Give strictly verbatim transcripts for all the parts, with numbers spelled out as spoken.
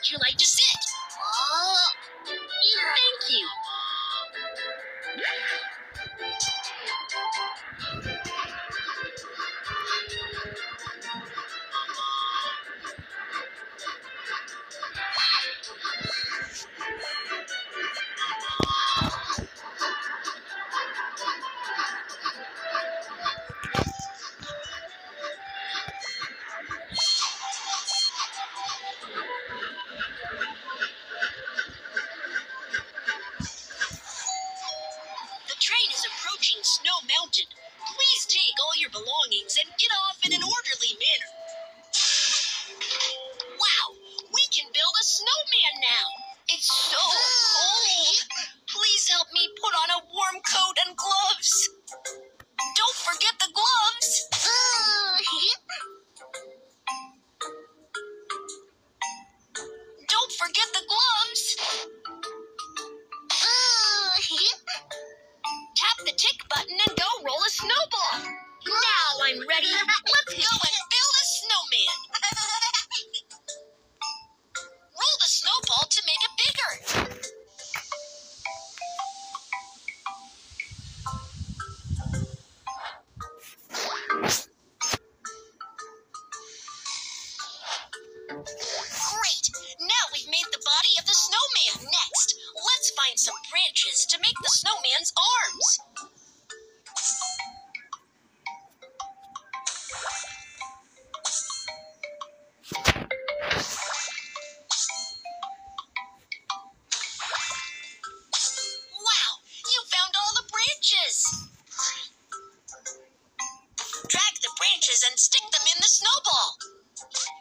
Would you like to sit? Oh, thank you. Snow Mountain. Please take all your belongings and get off in an orderly manner. Wow, we can build a snowman now. It's so cold. Please help me put on a warm coat and gloves. Don't forget the gloves. Don't forget the gloves. The tick button and go roll a snowball. Now I'm ready. Let's go and build a snowman. Roll the snowball to make it bigger. Great. Now we've made the body of the snowman. Next, let's find some branches to make the snowman's arms. And stick them in the snowball.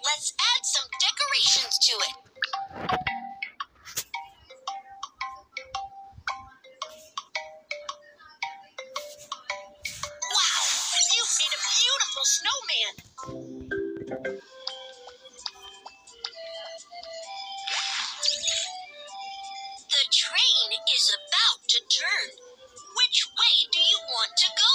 Let's add some decorations to it. Wow, you've made a beautiful snowman. The train is about to turn. Which way do you want to go?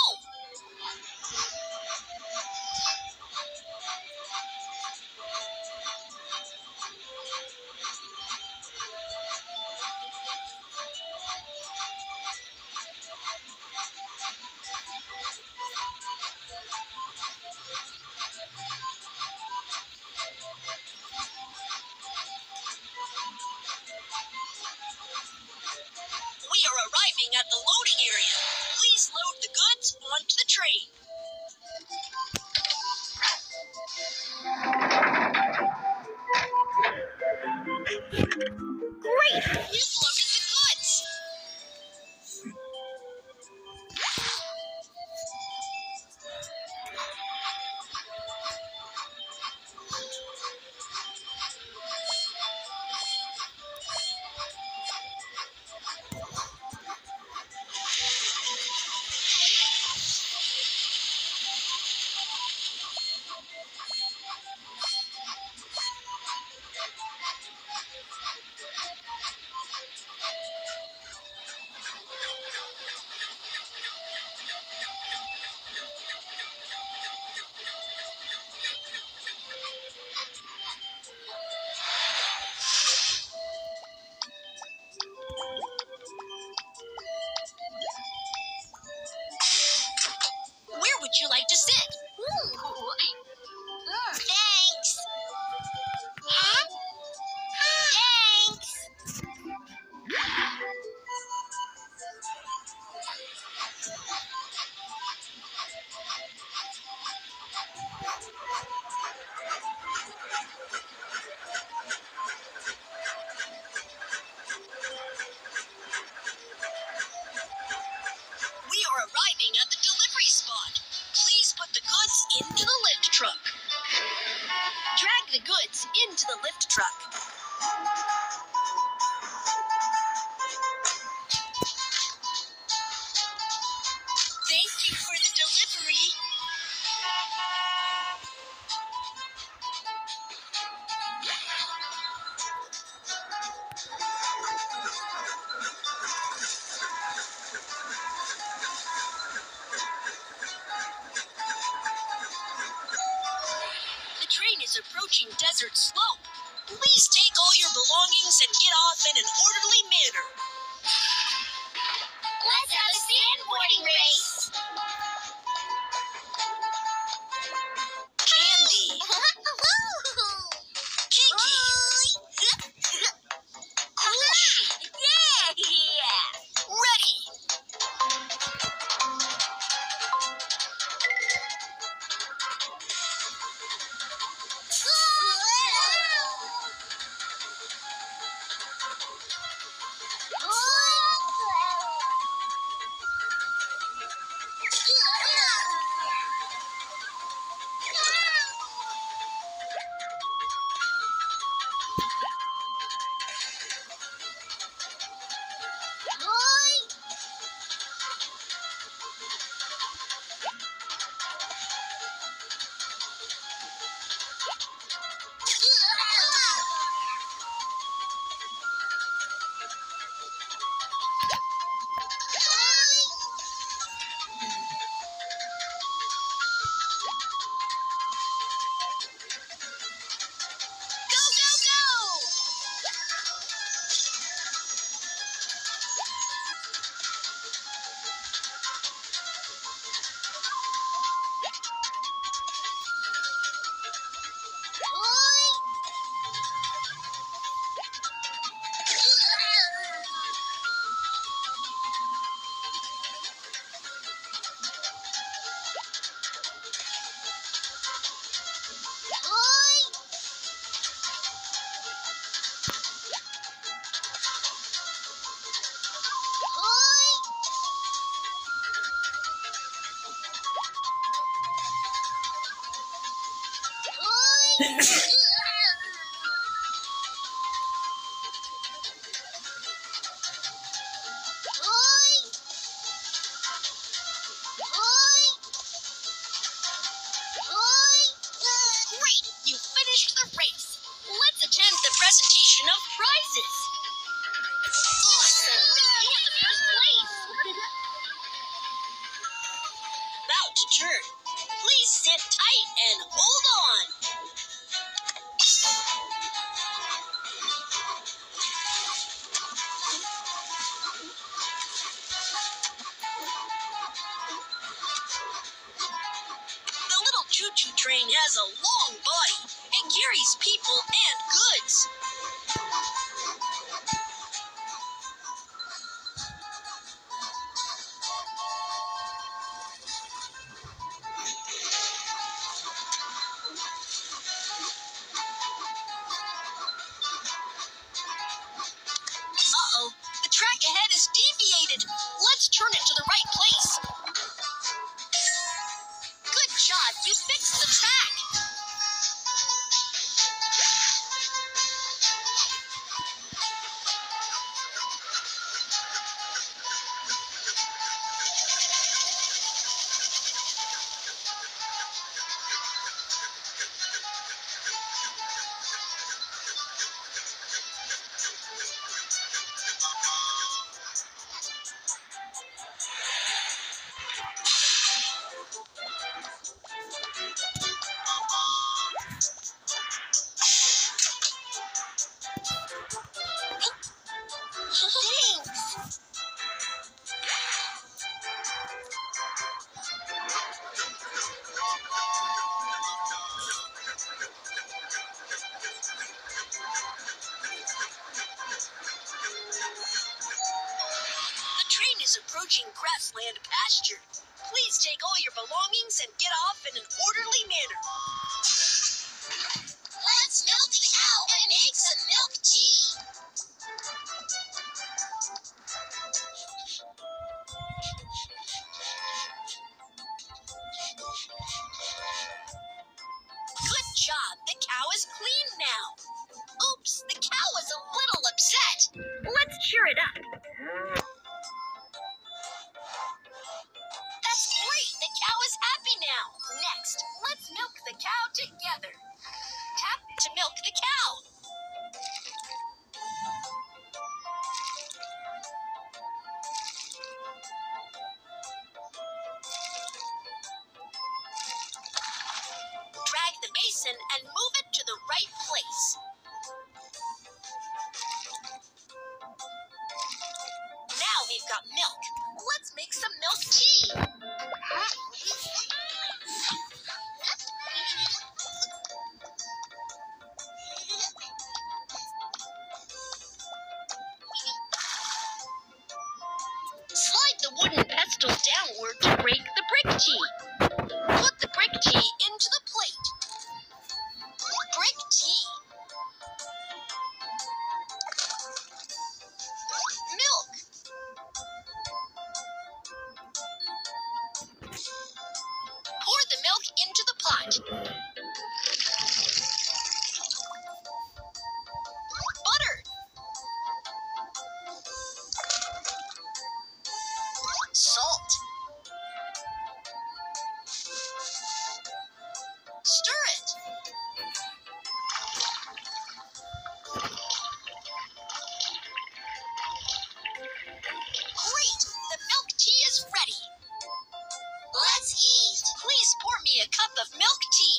At the loading area. Please load the goods onto the train. Great! You've loaded the goods. Would you like to sit? Ooh. Mm. Thanks. Huh? Thanks. We are arriving at the delivery spot. Put the goods into the lift truck. Drag the goods into the lift truck. Thank you for the delivery. Approaching Desert Slope. Please take all your belongings and get off in an orderly manner. Let's have a sandboarding race. Candy. Kiki. Kushi. Yeah. Ready. Approaching grassland pasture. Please take all your belongings and get off in an orderly manner. Let's milk the cow and make some milk tea. Good job. The cow is clean now. Oops, the cow was a little upset. Let's cheer it up. And move it to the right place. make some milk tea. Slide the wooden pestle downward to break the brick tea. Put the brick tea into the plate. Brick tea. Into the pot. Butter. Salt. Stir it. Great! The milk tea is ready. Let's eat. Please pour me a cup of milk tea.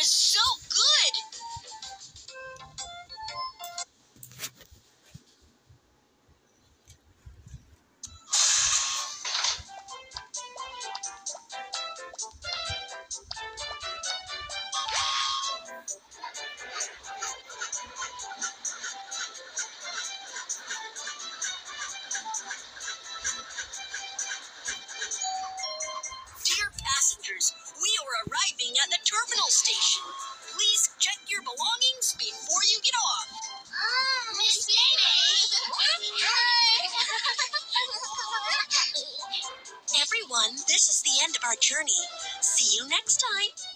Is so good. Dear passengers, we are arriving at the terminal station. Please check your belongings before you get off. Oh, Miss Baby! Everyone, this is the end of our journey. See you next time.